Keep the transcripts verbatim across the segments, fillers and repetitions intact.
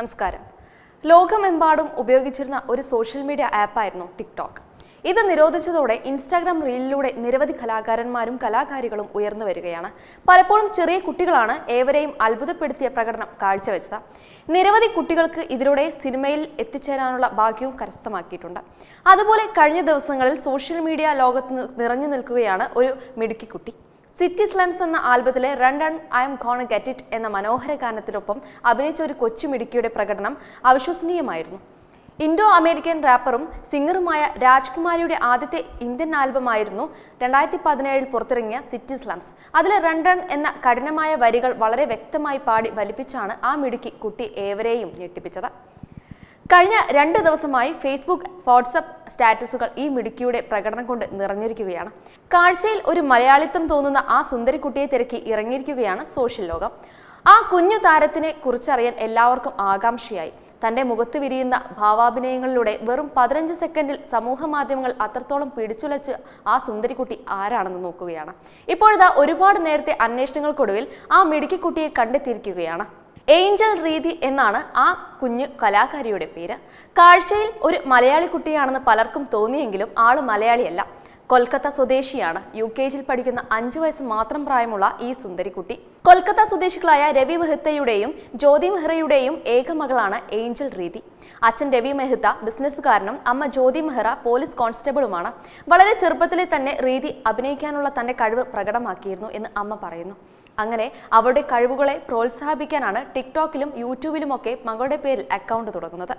നമസ്കാരം. ലോകമെമ്പാടും ഉപയോഗിച്ചിരുന്ന ഒരു സോഷ്യൽ മീഡിയ ആപ്പായിരുന്നു ടിക്ടോക്ക്. ഇത് നിരോധിച്ചതോടെ ഇൻസ്റ്റാഗ്രാം റീലിലൂടെ നിരവധി കലാകാരന്മാരും കലാകാരികളും ഉയർന്നു വരികയാണ്. പലപ്പോഴും ചെറിയ കുട്ടികളാണ് ഏവരെയും അത്ഭുതപ്പെടുത്തിയ പ്രകടനം കാഴ്ചവെച്ചത്. നിരവധി കുട്ടികൾക്ക് ഇതിലൂടെ സിനിമയിൽ എത്തിച്ചേരാനുള്ള ഭാഗ്യവും കരസ്ഥമാക്കിയിട്ടുണ്ട്. അതുപോലെ കഴിഞ്ഞ ദിവസങ്ങളിൽ സോഷ്യൽ മീഡിയ ലോകത്ത് നിറഞ്ഞു നിൽക്കുകയാണ് ഒരു മിടുക്കി കുട്ടി. സിറ്റി സ്ലംസ് എന്ന ആൽബത്തിലെ run and I'm gonna get it എന്ന മനോഹര ഗാനത്തിനൊപ്പം അഭിനയിച്ച ഒരു കൊച്ചു മിടുക്കിയുടെ പ്രകടനം അവിശ്വസനീയമായിരുന്നു. ഇൻഡോ അമേരിക്കൻ റാപ്പറും സിംഗറുമായ രാജ്കുമാരിയുടെ ആദ്യത്തെ ഇന്ത്യൻ ആൽബമായിരുന്നു രണ്ടായിരത്തി പതിനേഴിൽ പുറത്തിറങ്ങിയ സിറ്റി സ്ലംസ്. അതിലെ റൺ റൺ എന്ന കഠിനമായ വരികൾ വളരെ വ്യക്തമായി പാടി ഫലിപ്പിച്ചാണ് ആ മിടുക്കി കുട്ടി ഏവരെയും ഞെട്ടിപ്പിച്ചത്. കഴിഞ്ഞ രണ്ട് ദിവസമായി ഫേസ്ബുക്ക്, വാട്സാപ്പ് സ്റ്റാറ്റസുകൾ ഈ മിടുക്കിയുടെ പ്രകടനം കൊണ്ട് നിറഞ്ഞിരിക്കുകയാണ്. കാഴ്ചയിൽ ഒരു മലയാളിത്വം തോന്നുന്ന ആ സുന്ദരിക്കുട്ടിയെ തിരക്കി ഇറങ്ങിയിരിക്കുകയാണ് സോഷ്യൽ ലോകം. ആ കുഞ്ഞു താരത്തിനെ കുറിച്ചറിയാൻ എല്ലാവർക്കും ആകാംക്ഷയായി. തൻ്റെ മുഖത്ത് വിരിയുന്ന ഭാവാഭിനയങ്ങളിലൂടെ വെറും പതിനഞ്ച് സെക്കൻഡിൽ സമൂഹ മാധ്യമങ്ങൾ അത്രത്തോളം പിടിച്ചുലച്ച് ആ സുന്ദരിക്കുട്ടി ആരാണെന്ന് നോക്കുകയാണ്. ഇപ്പോഴിതാ ഒരുപാട് നേരത്തെ അന്വേഷണങ്ങൾക്കൊടുവിൽ ആ മിടുക്കിക്കുട്ടിയെ കണ്ടെത്തിയിരിക്കുകയാണ്. ഏഞ്ചൽ രീതി എന്നാണ് ആ കുഞ്ഞു കലാകാരിയുടെ പേര്. കാഴ്ചയിൽ ഒരു മലയാളി കുട്ടിയാണെന്ന് പലർക്കും തോന്നിയെങ്കിലും ആള് മലയാളിയല്ല, കൊൽക്കത്ത സ്വദേശിയാണ്. യു കെ ജിയിൽ പഠിക്കുന്ന അഞ്ചു വയസ്സ് മാത്രം പ്രായമുള്ള ഈ സുന്ദരിക്കുട്ടി കൊൽക്കത്ത സ്വദേശികളായ രവി മെഹ്തയുടെയും ജ്യോതി മെഹ്റയുടെയും ഏക മകളാണ് ഏഞ്ചൽ രീതി. അച്ഛൻ രവി മെഹ്ത ബിസിനസ്സുകാരനും അമ്മ ജ്യോതി മെഹ്റ പോലീസ് കോൺസ്റ്റബിളുമാണ്. വളരെ ചെറുപ്പത്തിലെ തന്നെ രീതി അഭിനയിക്കാനുള്ള തന്റെ കഴിവ് പ്രകടമാക്കിയിരുന്നു എന്ന് അമ്മ പറയുന്നു. അങ്ങനെ അവരുടെ കഴിവുകളെ പ്രോത്സാഹിപ്പിക്കാനാണ് ടിക്ടോക്കിലും യൂട്യൂബിലുമൊക്കെ മകളുടെ പേരിൽ അക്കൗണ്ട് തുടങ്ങുന്നത്.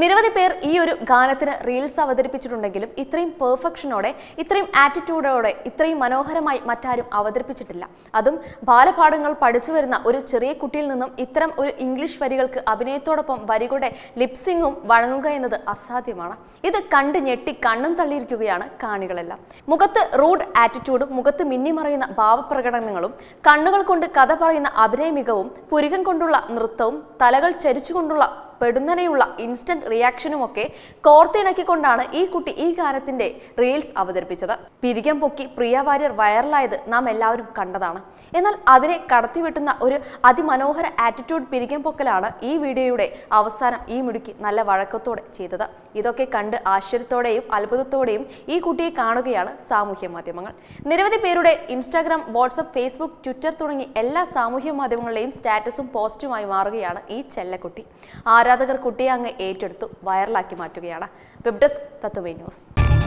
നിരവധി പേർ ഈ ഒരു ഗാനത്തിന് റീൽസ് അവതരിപ്പിച്ചിട്ടുണ്ടെങ്കിലും ഇത്രയും പെർഫെക്ഷനോടെ, ഇത്രയും ആറ്റിറ്റ്യൂഡോടെ, ഇത്രയും മനോഹരമായി മറ്റാരും അവതരിപ്പിച്ചിട്ടില്ല. അതും ബാലപാഠങ്ങൾ പഠിച്ചു വരുന്ന ഒരു ചെറിയ കുട്ടിയിൽ നിന്നും ഇത്തരം ഒരു ഇംഗ്ലീഷ് വരികൾക്ക് അഭിനയത്തോടൊപ്പം വരികളുടെ ലിപ്സിംഗും വഴങ്ങുക എന്നത് അസാധ്യമാണ്. ഇത് കണ്ട് ഞെട്ടി കണ്ണും തള്ളിയിരിക്കുകയാണ് കാണികളെല്ലാം. മുഖത്ത് റൂഡ് ആറ്റിറ്റ്യൂഡും മുഖത്ത് മിന്നിമറയുന്ന ഭാവപ്രകടനങ്ങളും കണ്ണുകൾ കൊണ്ട് കഥ പറയുന്ന അഭിനയ മികവും പുരികം കൊണ്ടുള്ള നൃത്തവും തലകൾ ചരിച്ചുകൊണ്ടുള്ള പെടുന്നനെയുള്ള ഇൻസ്റ്റന്റ് റിയാക്ഷനുമൊക്കെ കോർത്തിണക്കിക്കൊണ്ടാണ് ഈ കുട്ടി ഈ ഗാനത്തിന്റെ റീൽസ് അവതരിപ്പിച്ചത്. പിരികം പൊക്കി പ്രിയ വാര്യർ വൈറലായത് നാം എല്ലാവരും കണ്ടതാണ്. എന്നാൽ അതിനെ കടത്തിവെട്ടുന്ന ഒരു അതിമനോഹര ആറ്റിറ്റ്യൂഡ് പിരികം പൊക്കലാണ് ഈ വീഡിയോയുടെ അവസാനം ഈ മിടുക്കി നല്ല വഴക്കത്തോടെ ചെയ്തത്. ഇതൊക്കെ കണ്ട് ആശ്ചര്യത്തോടെയും അത്ഭുതത്തോടെയും ഈ കുട്ടിയെ കാണുകയാണ് സാമൂഹ്യ മാധ്യമങ്ങൾ. നിരവധി പേരുടെ ഇൻസ്റ്റാഗ്രാം, വാട്സപ്പ്, ഫേസ്ബുക്ക്, ട്വിറ്റർ തുടങ്ങി എല്ലാ സാമൂഹ്യ മാധ്യമങ്ങളിലെയും സ്റ്റാറ്റസും പോസ്റ്റുമായി മാറുകയാണ് ഈ ചെല്ലക്കുട്ടി. ആരാധകർ കുട്ടിയെ അങ്ങ് ഏറ്റെടുത്തു വൈറലാക്കി മാറ്റുകയാണ്. Web desk Tatwamayi news.